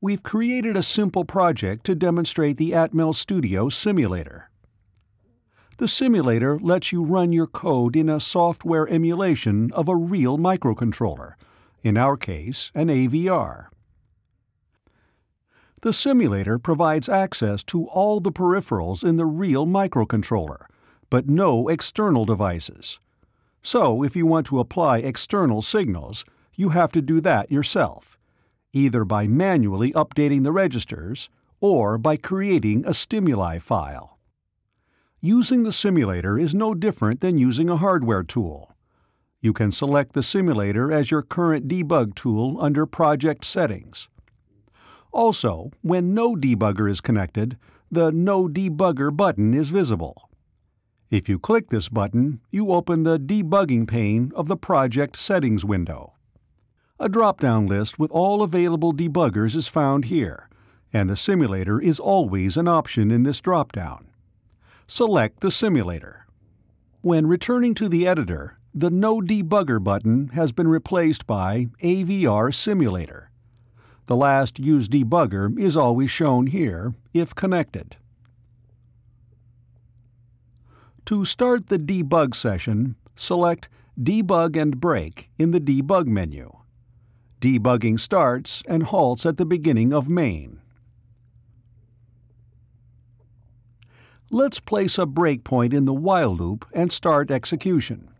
we've created a simple project to demonstrate the Atmel Studio simulator. The simulator lets you run your code in a software emulation of a real microcontroller, in our case, an AVR. The simulator provides access to all the peripherals in the real microcontroller, but no external devices. So if you want to apply external signals, you have to do that yourself, either by manually updating the registers or by creating a stimuli file. Using the simulator is no different than using a hardware tool. You can select the simulator as your current debug tool under Project Settings. Also, when no debugger is connected, the No Debugger button is visible. If you click this button, you open the debugging pane of the Project Settings window. A drop-down list with all available debuggers is found here, and the simulator is always an option in this drop-down. Select the simulator. When returning to the editor, the No Debugger button has been replaced by AVR Simulator. The last used debugger is always shown here, if connected. To start the debug session, select Debug and Break in the Debug menu. Debugging starts and halts at the beginning of main. Let's place a breakpoint in the while loop and start execution.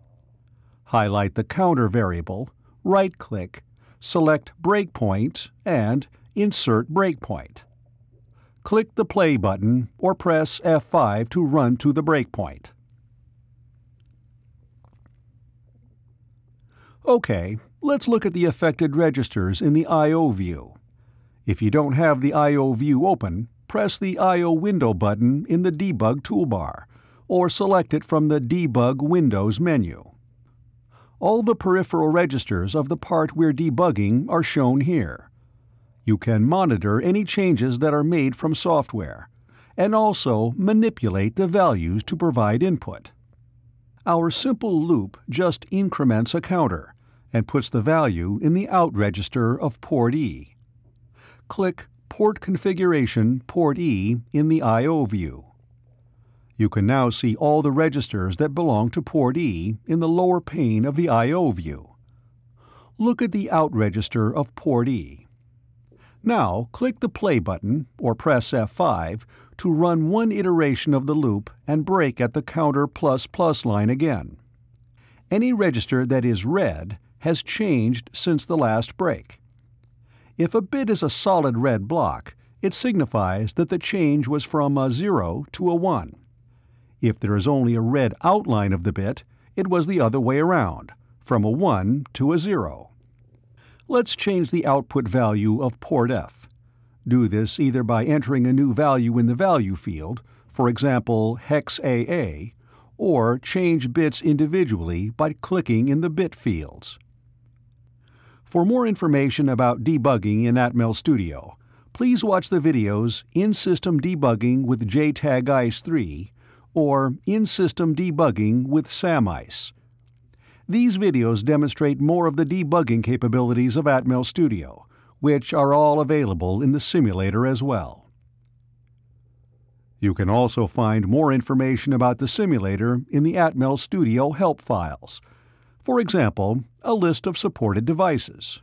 Highlight the counter variable, right-click, select Breakpoint and Insert Breakpoint. Click the play button or press F5 to run to the breakpoint. OK, let's look at the affected registers in the I/O view. If you don't have the I/O view open, press the I/O window button in the Debug toolbar, or select it from the Debug Windows menu. All the peripheral registers of the part we're debugging are shown here. You can monitor any changes that are made from software, and also manipulate the values to provide input. Our simple loop just increments a counter and puts the value in the out register of port E. Click Port Configuration Port E in the I/O view. You can now see all the registers that belong to port E in the lower pane of the I/O view. Look at the out register of port E. Now click the play button or press F5 to run one iteration of the loop and break at the counter ++ line again. Any register that is red has changed since the last break. If a bit is a solid red block, it signifies that the change was from a 0 to a 1. If there is only a red outline of the bit, it was the other way around, from a 1 to a 0. Let's change the output value of port F. Do this either by entering a new value in the value field, for example hex AA, or change bits individually by clicking in the bit fields. For more information about debugging in Atmel Studio, please watch the videos In-System Debugging with JTAG ICE 3 or In-System Debugging with SAM ICE. These videos demonstrate more of the debugging capabilities of Atmel Studio, which are all available in the simulator as well. You can also find more information about the simulator in the Atmel Studio help files, for example, a list of supported devices.